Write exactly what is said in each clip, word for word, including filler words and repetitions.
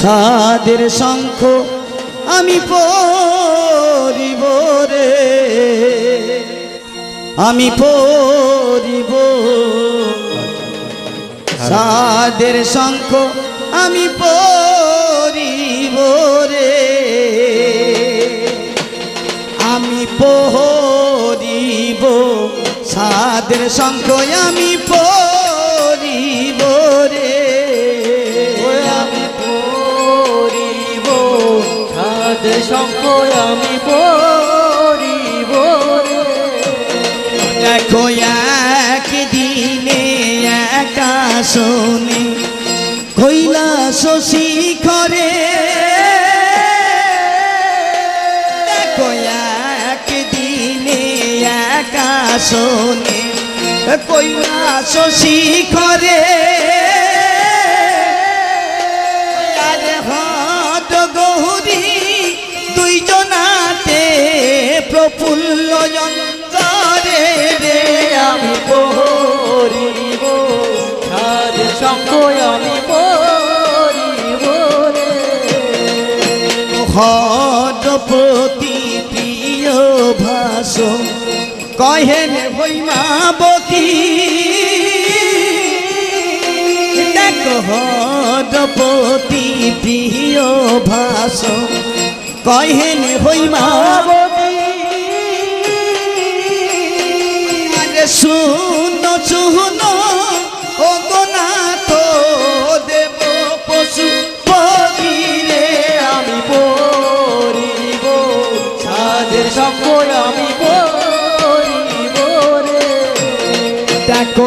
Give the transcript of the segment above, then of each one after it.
সাদের শঙ্খ আমি পরিব রে আমি পরিব সাদের শঙ্খ আমি পরিব রে আমি পরিব সাদের শঙ্খ আমি পরিব রে আমি পরিব দেখো একদিনে একা শুনি কৈলাস শিখরে দেখো একদিনে একা শুনি কৈলাস শিখরে প্রফুল্ল যন্তরে রে আমি পরিব সাধের শঙ্খ আমি পরিব রে হরপতি প্রিয় ভাষণ কহেন হৈমাবতী দেখো হরপতি প্রিয় ভাষণ কহেন হৈমাবতী শুনো শুনো ও গো নাথ দেব পশুপতি রে আমি পরিব সাধের শঙ্খ আমি পরিব রে দেখো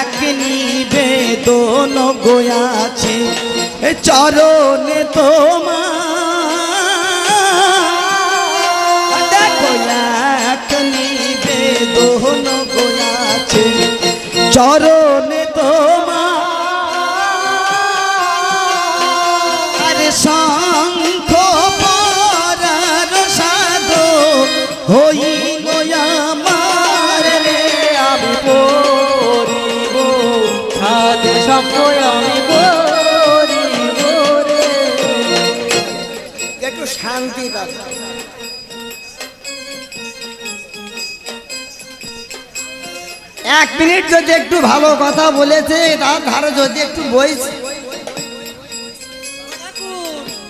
এক নিবেদন গো আছে চরণে তোমার দেখো এক নিবেদন চরণে তোমার শঙ্খ পরার সাধু হইল আমার রে আমি পরিব সাধের শঙ্খ আমি পরিব রে একটু শান্তি পাবে এক মিনিট যদি একটু ভালো কথা বলেছে তার ধারে যদি একটু বইছে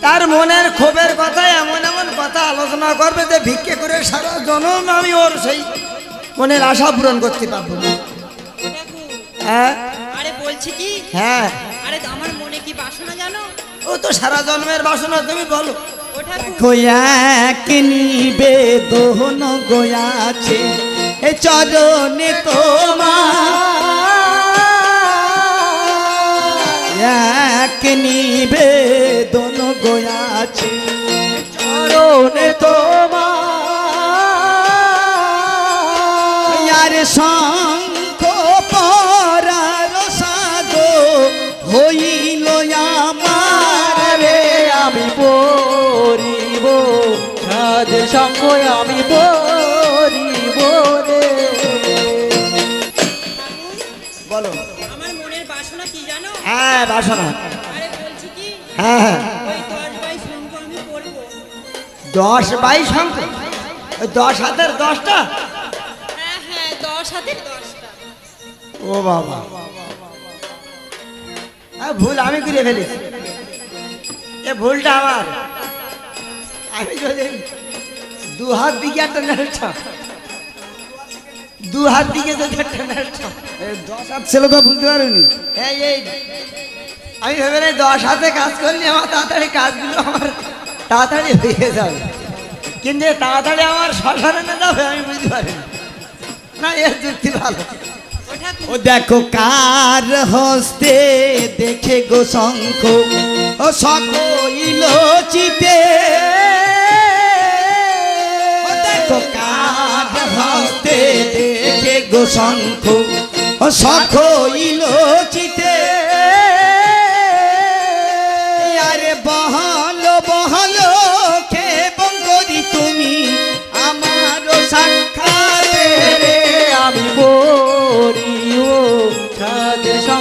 তার মনের ক্ষোভের কথা এমন এমন কথা আলোচনা করবে যে ভিক্ষে করে সারা জনম আমি ওর সেই মনের আশা পূরণ করতে পারবো। হ্যাঁ আরে বলছি কি হ্যাঁ আরে আমার মনে কি বাসনা জানো ও তো সারা জন্মের বাসনা তুমি বলো নিবেদন গোয়াছে এ চরণে তোমার এক নিবেদন গোয়াছে চরণে তোমার শঙ্খ পরার সাধু হইল আমার রে আমি পরিব সাধের শঙ্খ আমি পরিব দশ বাইশ শঙ্খ দশ হাতের দশটা ও বাবা ভুল আমি করে ফেলেছি এ ভুলটা আমার আমি যদি দু হাত দিকে একটা দু হাত দিকে যদি একটা দশ হাত ছিল তো বুঝতে পারিনি হ্যাঁ এই আমি ভেবে নাই দশ হাতে কাজ করলে আমার তাড়াতাড়ি কাজগুলো আমার তাড়াতাড়ি হয়ে যাবে কিন্তু তাড়াতাড়ি আমার শ্মশানে না যাবে আমি বুঝতে পারি না এর যুক্তি ভালো। ও দেখো কার হস্তে দেখে গো শঙ্খ ও সকইল চিতে ও দেখো কার হস্তে দেখে গো শঙ্খ ও সকইল চিতে বহলো বহলো খে বঙ্গরি তুমি আমার সাক্ষাতে রে আমি পরিব সাধের सोजा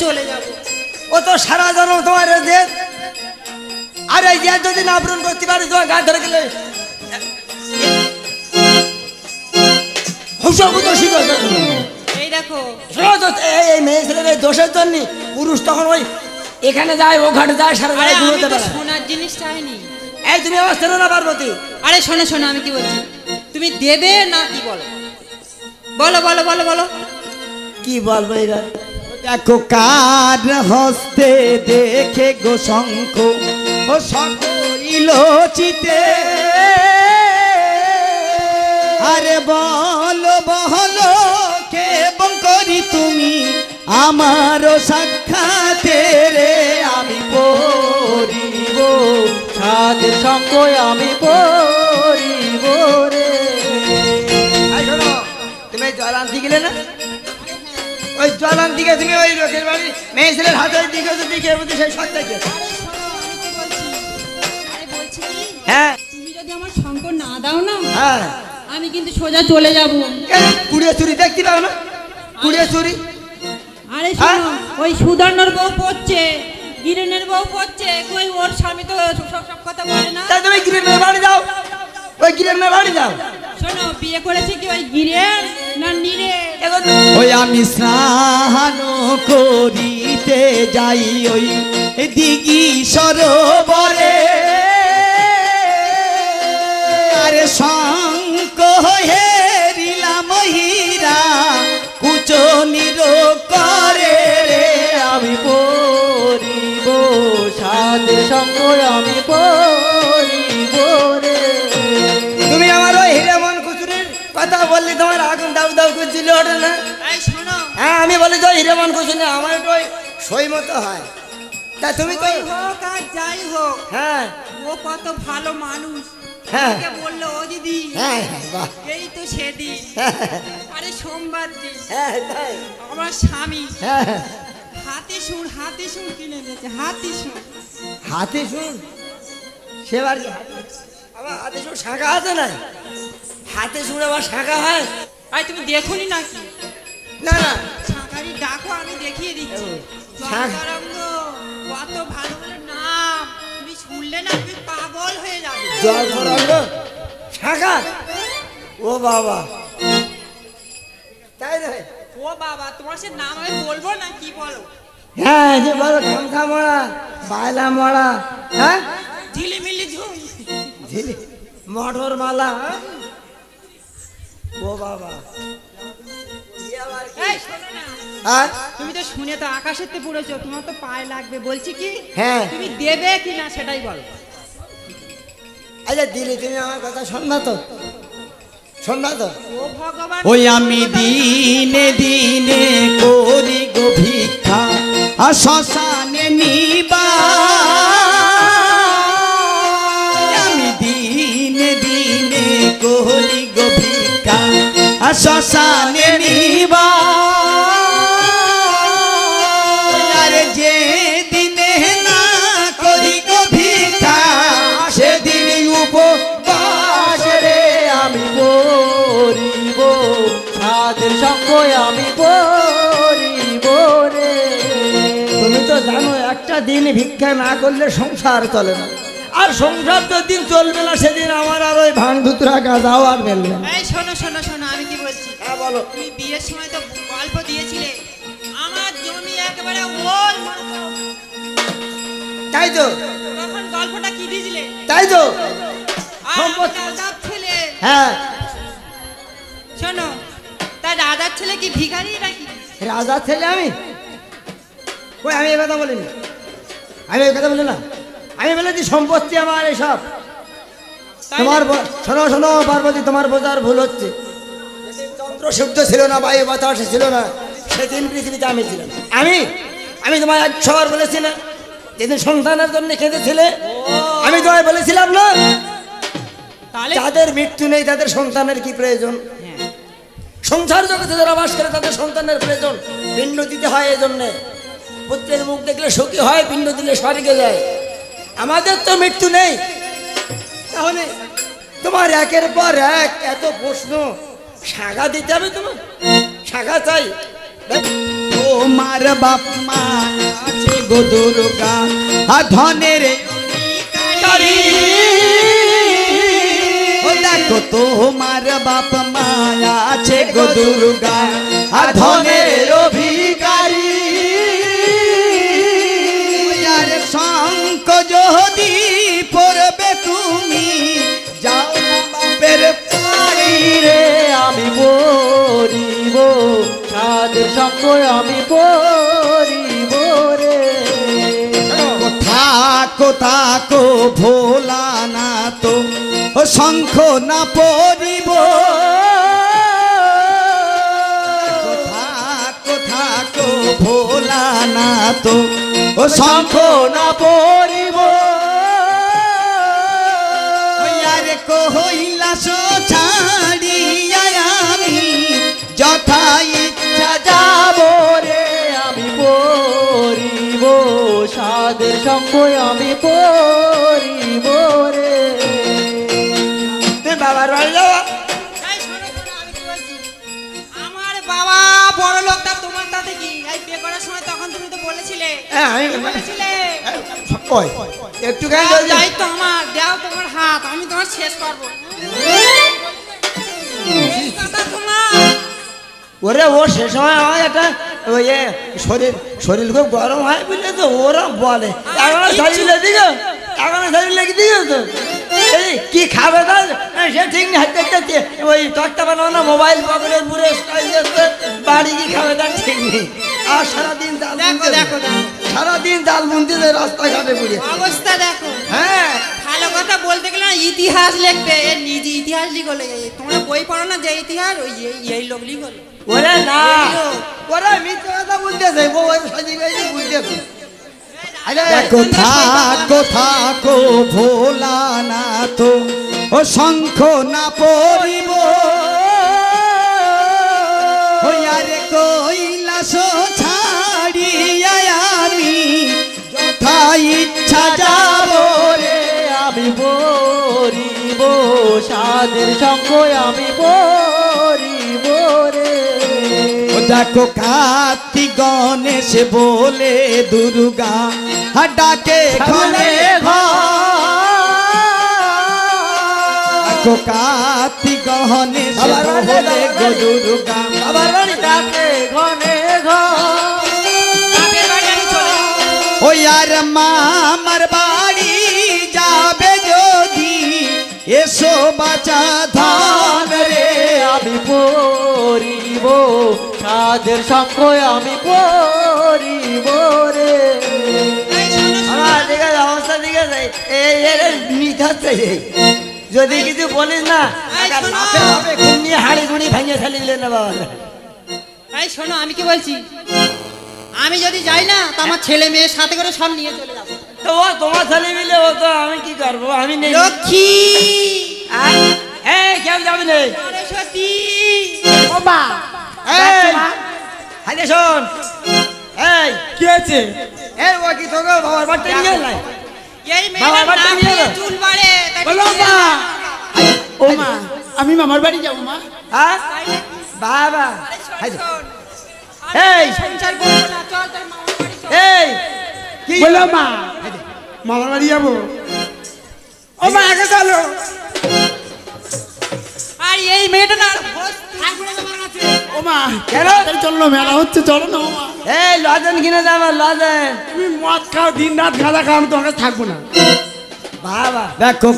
चले जाबो ओ तो सारा जन्म तुम्हारे देश अरे ये दो दिन आप रूम करती बारी दो गांठ धर के ले होशो बुद्धो शिको ये देखो सुनो तो ये मैं इसलिए मैं दोषे तो नहीं पुरुष तो कौन वही इकहने जाए वो घट जाए शर्मा ये घूमते बारे सुना जिनिस चाहे नहीं ऐ तुम्हें आवाज़ तेरो ना बार बोती अरे सुनो सुनो आमिकी बोलती तुम्हें देवे ना की बोलो बोलो बोलो बोलो की बोल मेरा देखो कार हस्ते देखे गो शंख ओ सकलो चिते अरे बल बहल के बंकरी तुमी आमारो साक्षाते रे आमी पड़िब साध संग आमी पड़िब रे तुम्हें जलांती गेले ना ওই জালান দিকে তুমি ওই রকের বাড়ি মেয়েছেলের হাতের দিকে যদি কে বুঝি সেই শক্ত থাকে আরে বলছি কি হ্যাঁ তুমি যদি আমার শঙ্খ না দাও না হ্যাঁ আমি কিন্তু সোজা চলে যাব কুড়িয়া চুরি দেখতে পাও না কুড়িয়া চুরি আরে শোনো ওই সুদানর বউ পড়ছে গিরেনের বউ পড়ছে কই ওর স্বামী তো সব সব কথা বলে না তাই তুমি গিরেনের বাড়ি যাও ওই গিরেনের বাড়ি যাও শোনো বিয়ে করেছে কি ওই গিরেন না নীরে ओयामी स्नानो कोरीते जाई ओय दिगी सरोवरे अरे शंख हेरिला महिरा कुचो निरो करे रे आमी पड़िबो साध संग आमी पड़िबो रे तुमी आमार ओई हिरेमन खुचुरिर कथा बोलले तोमार आगुन दाउ दाउ कर दिल ওঠে না हाँ मैं बोले जो हिरेमन कुछ नहीं हमारे तो शोई मत है ताकि तुम्हीं कोई हो का जाई हो हाँ वो पातो भालो मानुस हाँ क्या बोल लो ओजी दी हाँ वाह यही तो शेदी अरे शोमबार दी हाँ ताई हमारा शामी हाँ हाथी शूर हाथी शूर किले देते हाथी शूर हाथी शूर शेवार जी अब हाथी शूर शाका आता ना हाथी शूर अब शाका है आई तुम्हें देखो नहीं ना ना ना छाकारी डाको आमी देखिए दीची ज्वालरंगो वातो भालो बोले ना तुम्हीं छूले ना तुम्हीं पागल हो जाओगे ज्वालरंगो छाका वो बाबा क्या है वो बाबा तुम्हारे से नाम है बोल बोल ना की बोलो हाँ जी बोलो घंटा मोड़ा बाला मोड़ा हाँ झिली मिली झूम झिली मोटर माला वो बाबा তুমি তো শুনে তো আকাশেতে পড়েছো তোমার তো পায় লাগবে বলছি কি হ্যাঁ তুমি দেবে কি না সেটাই বলো আচ্ছা দিলি তুমি আমার কথা শুননা তো শুননা তো ও ভগবান ওই আমি দিনে দিনে করি গো ভিক্ষা আর শ্মশানে নিবা আমি দিনে দিনে করি গো ভিক্ষা আর শ্মশানে নিবা दिन भिक्षा ना करले संसार चले ना और संसार जो दिन चलबे ना सेदिन आमार आर ओई भांग धुतरा गाजाओ आर मेलबे ना ए शोनो शोनो शोनो आमी कि बोलछि हां बोलो तुमि बियेर समय तो गल्प दियेছিলে आमार जমি একেবারে ওল তাই তো তখন গল্পটা কি দিছিলে তাই তো সম্পত্তি দাদার ছেলে হ্যাঁ শোনো তাই দাদার ছেলে কি ভিখারি নাকি রাজা ছেলে আমি কই আমি এই কথা বলিনি আমি কথা বলি না আমি বলি যে সম্পত্তি আমার এই সব তোমার শোনো শোনো পার্বতী তোমার বোঝার ভুল হচ্ছে যন্ত্র শুদ্ধ ছিল না বায়ু বাতাস ছিল না সেদিন পৃথিবীতে আমি ছিলাম। আমি আমি তোমায় এক শহর বলেছি না, যেদিন সন্তানের জন্য কেঁদেছিলে আমি তোমায় বলেছিলাম না, যাদের মৃত্যু নেই তাদের সন্তানের কি প্রয়োজন? সংসার জগতে যারা বাস করে তাদের সন্তানের প্রয়োজন। পিণ্ড দিতে হয়, এই জন্যে পুত্রের মুখ দেখলে সুখী হয়, পিণ্ড দিলে স্বর্গে যায়। আমাদের তো মৃত্যু নেই, তাহলে তোমার একের পর এক এত প্রশ্ন, সাগা দিতে হবে তোমার, সাগা চাই। তোমার বাপ মা আছে গো দুর্গা ধনের অধিকারী, দেখো তোমার বাপ মা আছে গো দুর্গা ধনের অধিকারী। শঙ্খ যদি পড়বে তুমি যাও না বাপের পাড়ি রে, আমি পড়িব সাধের সঙ্গ আমি পড়িব রে। থাকো থাকো ভোলা না তো শঙ্খ না পড়িব, থাকো থাকো ভোলা না তো ও শঙ্খ না পড়িব। আরে কহিলাস ছাড়িয়া আমি যথা ইচ্ছা যাব রে, আমি পড়িব সাধের শঙ্খ আমি পড়িব রে। বাবার বাড়ি যাওয়া আমার বাবা বড় লোক, তার তোমার তাতে কি? শরীর খুব গরম হয় বুঝলে তো, ওরা বলে কি খাবে সে ঠিক না, ওই তক্তা বানাও না মোবাইল পকেটের পুরে বাড়ি কি খাবে তার ঠিক নেই। আর সারাদিন সারাদিন জাল বুনতে যায় রাস্তাঘাটে পুড়ে, অবস্থা দেখো। হ্যাঁ ভালো কথা বলতে গেলে না, ইতিহাস লিখবে এর নিজে ইতিহাস লিখলে, তোমরা বই পড়ো না যে ইতিহাস, ওই এই লোক লিখল। ওরা না ওরা মিথ্যে কথা বলতে যায়, বই সাজি গাইতে বুঝতে। থাকো থাকো ভোলা না তো ও শঙ্খ না পড়িব, আরে কৈলাস ছাড়িয়া আমি যথা ইচ্ছা যাব রে, আমি পড়িব সাধের শঙ্খ আমি পড়িব রে। দেখো কার্তিক গণেশ বলে দুর্গা ডাকে ঘরে ঘর, কার্তিক গণেশ বলে দুর্গা ডাকে ঘরে ঘর। ও আর মা আমার বাড়ি যাবে যদি এসো বাঁচা ধান রে, আমি পড়িব সাধের সঙ্গ আমি পড়িব রে। অবস্থা দিকে যাই মিঠাচ্ছে, যদি কিছু বলিস না হাড়ি গুড়ি ভেঙে ফেলে দিলে না বাবা। এই শোনো আমি কি বলছি, আমি যদি যাই না তো আমার ছেলে মেয়ের সাথে করে সব নিয়ে চলে যাবো, তো ও তোমার ছেলে মিলে ও তো আমি কি করবো, আমি নেই লক্ষ্মী কেউ যাবে না সরস্বতী বাবা। আমি মামার বাড়ি যাবো মা, বাবা মামার বাড়ি যাবো, ও মা আগে চলো। আর এই মেয়েটা না দেখো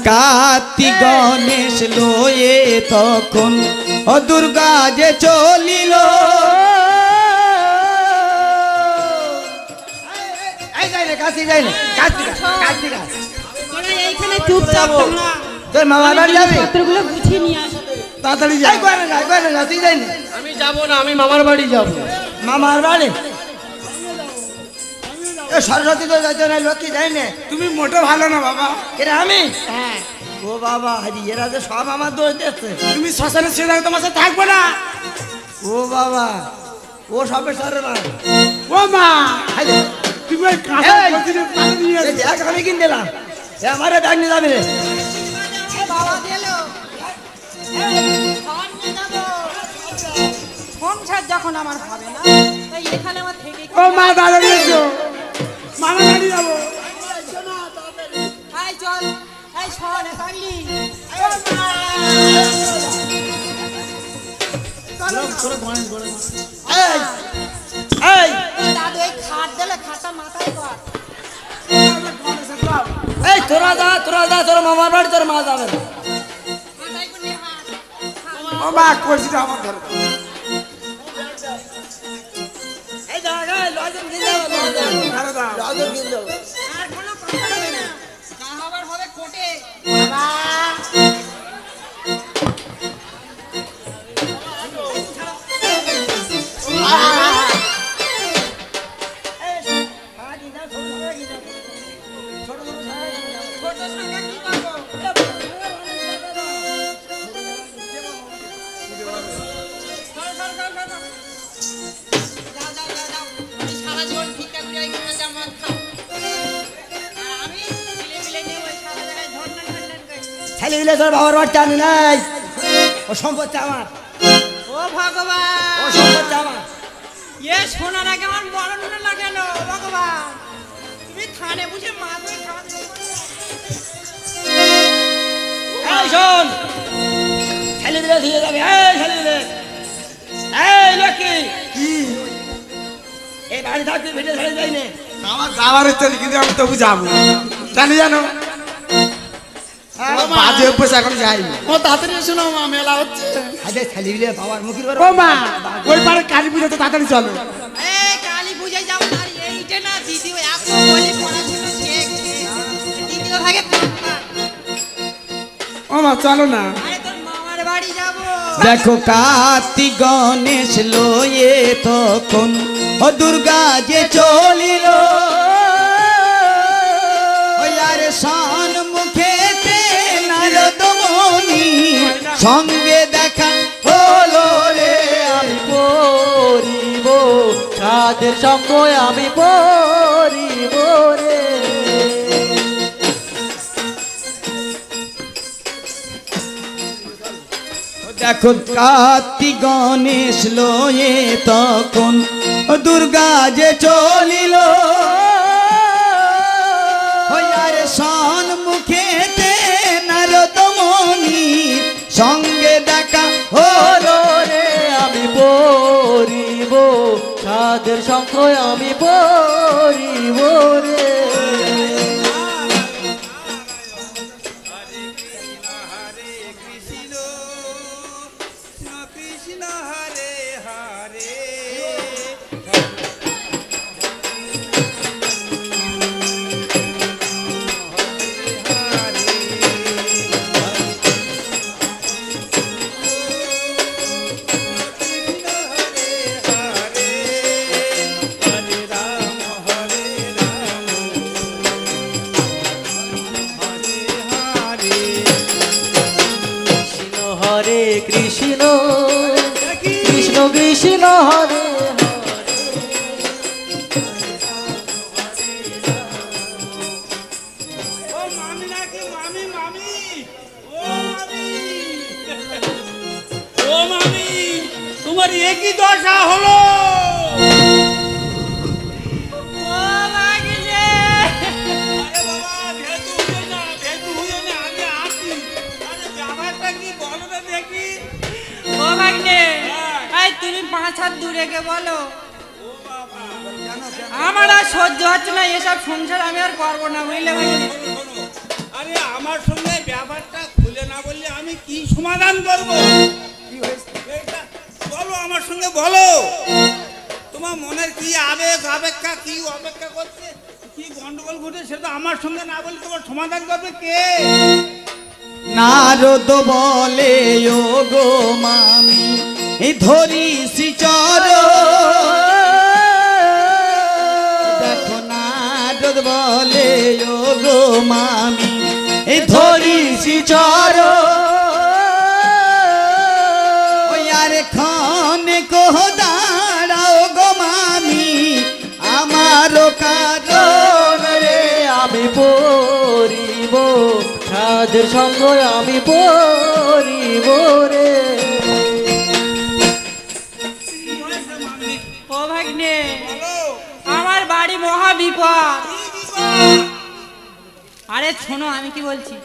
কার্তিক গণেশ লয়ে তখন ও দুর্গা যে চলিল, তোর মামা বাড়ি যাবি তাড়াতাড়ি যাই, আমি যাবো না আমি মামার বাড়ি যাবো। माँ मारवाड़ी सरस्वती तो जाते ना लोकी जाए तुम्हें मोटे भालो ना बाबा के रामी वो बाबा हरिये राजे सब आमार दोष देते तुम्हें श्मशान से जाओ तुम्हारे थकबो ना वो बाबा वो सब सर ना वो माँ तुम्हें कहाँ नहीं है देख हमें किन दिला ये हमारे दाग नहीं था मेरे बाबा दे लो कौन सा जखों ना मार खावे ना तो ये खाने में थे कि ओ माँ दादा दे दो मामा दादी दावो हाय चल हाय छोड़ ताली ओ माँ चलो चलो तुम्हारे बोले हाय हाय दादू एक खाट दे ले खाता माता ही कर हाय थोड़ा दा थोड़ा दा थोड़ा मामा बड़ी थोड़ा माँ दावे ओ माँ कोशिश आवाज़ कर लाजम गिनलो लाजम गिनलो আর কোন কথা হবে না কাহাবার হবে কোটে বাবা এই হাড়ি না ছোট ছোট ছোট সঙ্গে কি করব हेलो हेलो सर बाहर बाहर चालू नहीं और संपत्ति चावार ओ भगवान और संपत्ति चावार ये सोना रखे और बालों में लगे लो भगवान तुम्हें थाने मुझे मारने खाते हैं ऐ जोन हेलो हेलो ठीक है तभी ऐ हेलो हेलो ऐ लकी ये बाड़ी था कि बेटे साले जाइने कावा कावा रहते लेकिन तो हम तो कुछ जाम चले जानो बाजे ऊपर साकन जाए मैं ताते नहीं सुना हूँ मेला होती है अजय थली भी ले पावर मुकिल बरो ओमा कोई पर काली पूजा तो ताते नहीं चलो ए काली पूजा जाओ तार ये इटे ना दीदी हो आपको बोली कोना चलो चेक दीदी हो भागे पापा ओमा चलो ना अरे तो मामार बाड़ी जाओ देखो काती गणेश लो ये तो कौन ओ दुर्गा जे चोली लो ओ यारे शान मुखे संगे देखा बोलो रे आमी बोरीबो कादेर संगे आमी बोरीबो रे देखो काती गणेश लोए तखन दुर्गा जे चलिलो हयारे शान मुखेते संगे देखा होलो रे आमी बोरीबो कादेर संगे आमी बोरीबो रे बोले यो गो मामी धोरी सिचारो सिचारो ओ यारे खाने को दाड़ाओ गो मामी आमारो कारोन रे आमी पोरिबो खादेर संगे आमी पोरिबो रे ओ भाग्ने आमार बाड़ी महा विपद अरे छोनो आमी की बोलची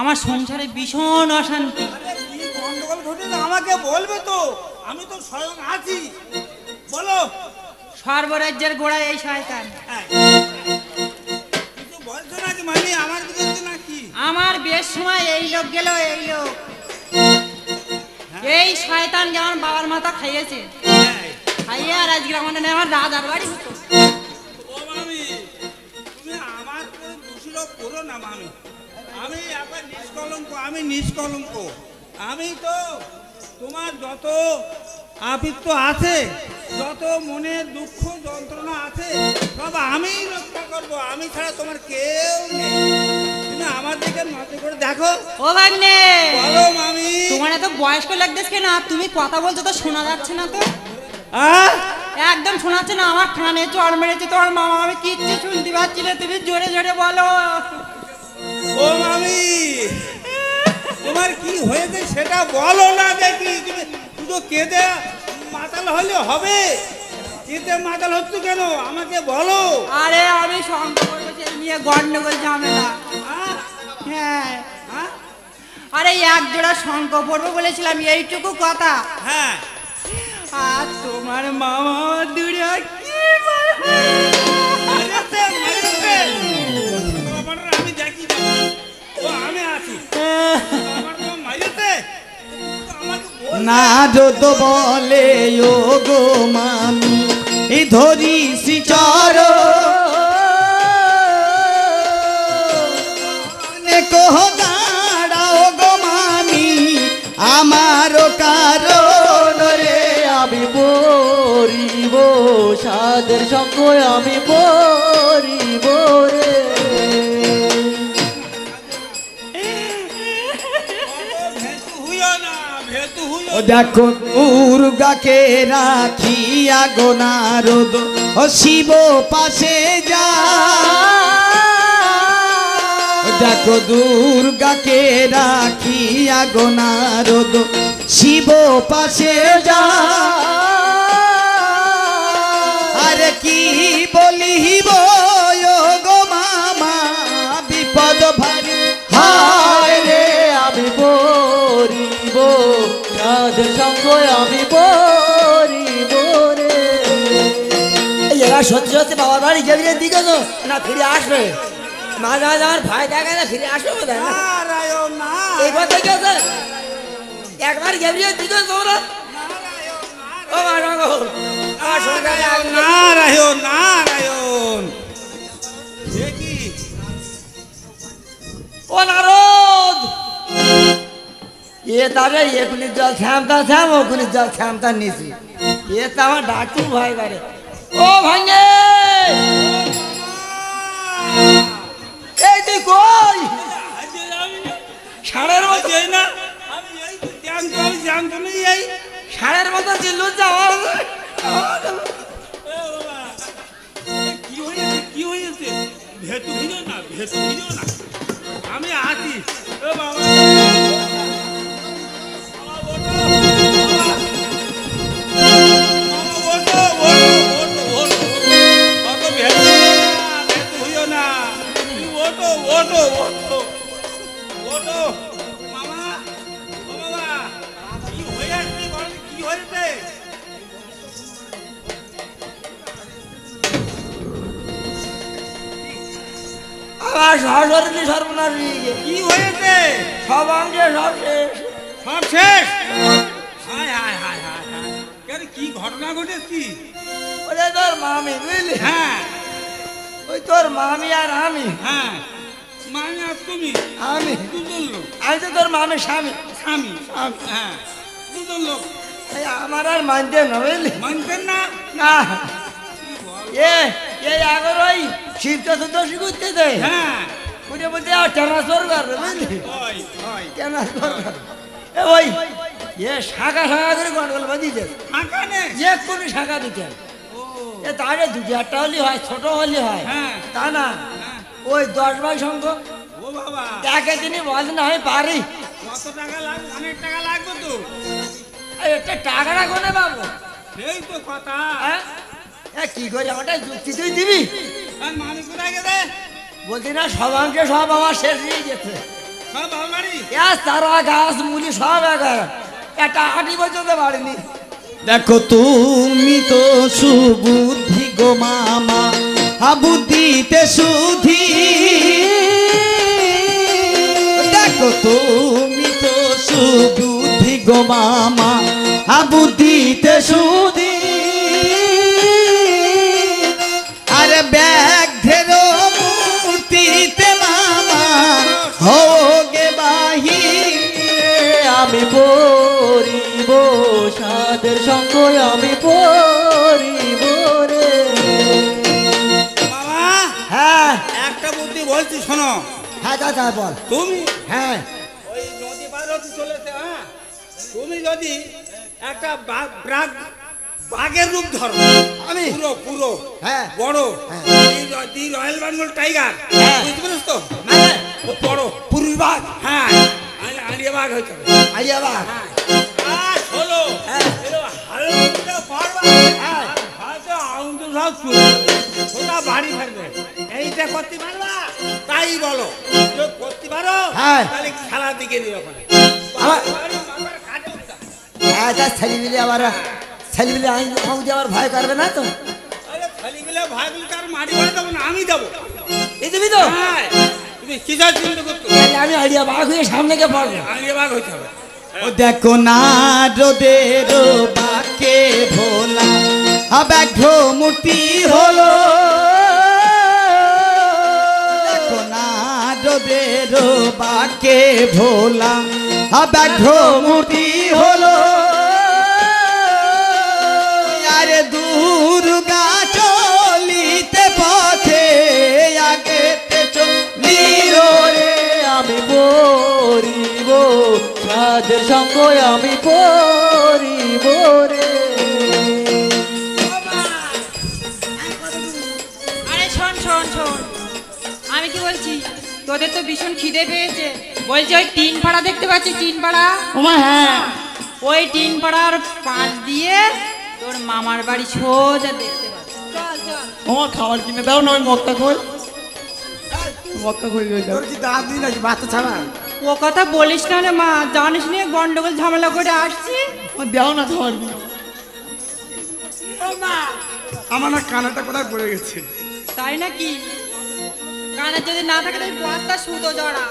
आमार संसारे भीषण अशांति गंडगोल घटेছে আমাকে বলবে তো আমি তো স্বয়ং আছি বলো সর্বরাজ্যের গোড়ায় এই শয়তান কিছু বলছো না যে মানে আমার বিরুদ্ধে নাকি আমার বেশ সময় এই লোক গেল এই লোক এই শয়তান যেমন বাবার মাথা খাইয়েছে খাইয়ে আর আজকে আমার নামে আমার রাজার বাড়ি হতো पूरो नाम आमी आमी आपका निष्कलंक को आमी निष्कलंक को आमी तो तुम्हार जोतो आपित्तो आते जोतो मुने दुःख जंत्रणा आते सब आमी रक्षा करबो आमी छाड़ा तुम्हार केउ नेई तुमि आमार दिके नजर करे देखो ओ भाग्ने बोलो मामी तुम्हारे तो बयस्क लागदेस केन आप तुमि कथा बोलछो तो শোনা যাচ্ছে না তো आ एकदम শোনাছে না আমার কানে চড় মেরেছে তোর মামা আমি কিচ্ছু শুনতে পাচ্ছি না তুমি জোরে জোরে বলো ও মামি তোমার কি হয়েছে সেটা বলো না দেখি তুমি শুধু কেঁদে মাতাল হলে হবে কেঁদে মাতাল হচ্ছ কেন আমাকে বলো আরে আমি সম্পর্ক সেই নিয়ে গন্ডগোল ঝামেলা হ্যাঁ আরে এক জোড়া শঙ্খ পড়বো বলেছিলাম এইটুকু কথা হ্যাঁ आ तुम्हारे मामा दुनिया की बार अरे से अरे से अपन रामी जाकी ओ हमें आसी अपन तो मारे से ना जो तो बोले ओ गो मामी ई धोरी सिचारो ने को दाड़ाओ गो मामी आमारो कारो সাদের সঙ্গে আমি পরিব রে ও দেখো দুর্গাকে রাখিয়া গো নারদ ও শিব পাশে যা দেখো দুর্গাকে রাখিয়া গো নারদ শিব পাশে যা की बोली बोयो गो मामा विपद भरी हाय रे आमी बोरिबो याद संगे आमी बोरिबो रे এরা সত্যি সত্যি বাবার বাড়ি গেলে দিকে তো না ফিরে আসবে মা যা যাওয়ার ভয় দেখে না ফিরে আসবে বোধ হয় এবার থেকে একবার গেলে দিকে তোমরা ও মা রঙ সাড়ের মতো চিল্লু যাওয়া কি মানতেন না মানতেন না शिव तो दोषी गुजते थे मुझे बोलते हैं ट्रांसफर कर ट्रांसफर कर भाई ये शाखा शाखा करे गंडगोल बदी जे शाखा ने ये कोनी शाखा दिखे ये तारे दुजाटा वाली है छोटो वाली है ता ना ओई दस बार संग ओ बाबा ताके दिनी वजन है पारी কত টাকা লাগবে অনেক টাকা লাগবে তো এটা টাকাটা কোনে বাবু এই তো কথা হ্যাঁ এ কি করে আমাটা যুক্তি তুই দিবি আর মানুষ কোথায় গেছে बोलती ना सब सब आवाज शेष नहीं जैसे सब हमारी यार सारा घास मुझे सब आकर या टाटी बच्चों से बाढ़ नहीं देखो तुमी तो सुबुद्धि गो मामा अबुद्धि ते सुधी देखो तुमी तो सुबुद्धि गो मामा अबुद्धि ते सुधी अरे बैग धेरो टाइगर सामने के पड़े ओ देखो ना रोदे रो बाके भोला अब एक घोमुटी होलो देखो ना रोदे रो बाके भोला अब एक घोमुटी होलो यार दूर गा चोली ते पथे आगे ते चोली रोले आमी बोरी बो आदर संगो आमी बोरी बोरे बाबा अरे छोन छोन छोन आमी की बोलছি তোদের তো ভীষণ খিদে পেয়েছে বলছি ওই তিন পাড়া দেখতে পাচ্ছিস তিন পাড়া ওমা হ্যাঁ ওই তিন পাড়ার পাশ দিয়ে তোর মামার বাড়ি সোজা দেখতে পাচ্ছিস চল চল ওমা খাবার কিনে দাও নয় মক্কা কই মক্কা কই কই তোর কি দাঁত নেই নাকি বাচ্চা ছানা वो कथा बोलिस ना ना जानिस नहीं गंडगोल झमेला करे आछी ओ देओ ना धर ओ मा आमाना कानाटा कोडा पड़े गेছে তাই নাকি কানা যদি না থাকে তাই বড়টা সুতো জড়া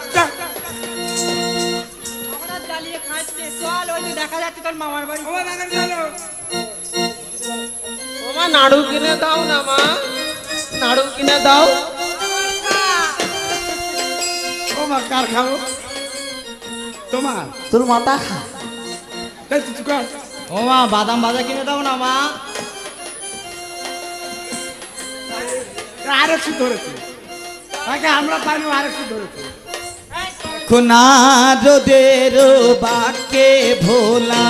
ওরা ডালিয়ে খাচ্ছে চল ওই তো দেখা যাচ্ছে তোর মামার বাড়ি ও না গেল ও মা নাড়ু কিনে দাও না মা নাড়ু কিনে দাও ও মা কার খাও তোমার তোর মাথা খা তাই তুই কর ও মা বাদাম ভাজা কিনে দাও না মা আরে কিছু ধরেছে আগে আমরা পানি আর কিছু ধরেছে কোনা রোদের বাকে ভোলা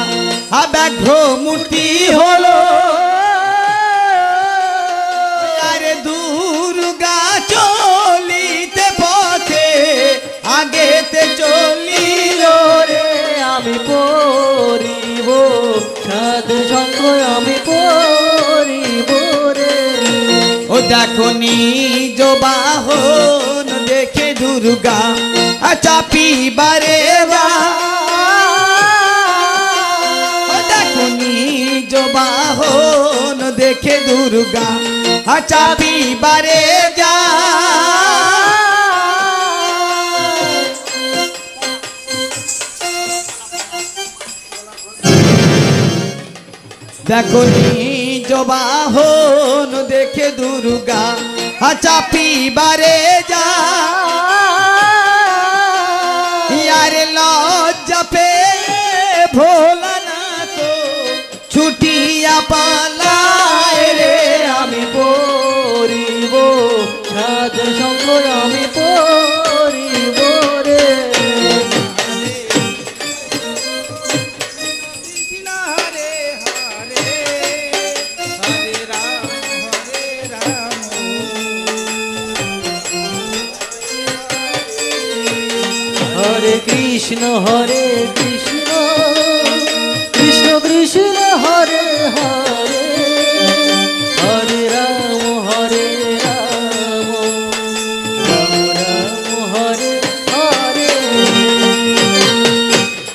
আবা ঘোমুটি হলো আরে দূর গা চলিতে পথে আগেতে চলি আমি পরিব সাধু সঙ্গ আমি পরিব রে ও দেখো নিজ বাহন দেখে দুর্গা চাপি বারে বা ও দেখো নিজ বাহন দেখে দুর্গা চাপি বারে যা देखो निज बाहन देखे दुर्गा चापी बारे जा यार लज्जा पे भोला ना तो छुटिया पालाए रे आमी पोरिबो साधु संग आमी पोरिबो कृष्ण हरे कृष्ण कृष्ण कृष्ण हरे हरे हरे राम हरे राम राम राम हरे हरे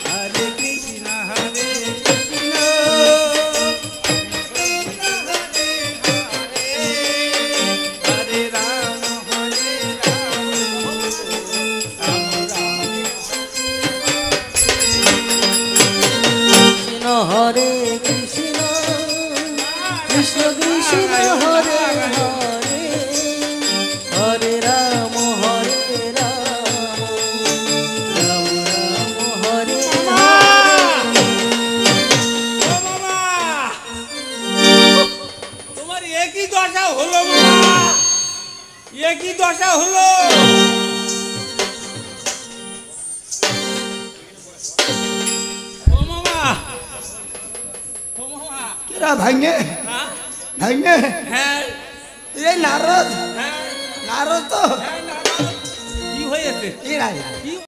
हरे कृष्ण हरे कृष्ण हरे राम हरे राम हरे कृष्ण कृष्ण कृष्ण हरे हरे हरे राम हरे राम राम राम हरे तुम्हार एक ही दशा हलो एक ही दशा हलो भांगे भांगे ये नारद नारद तो ये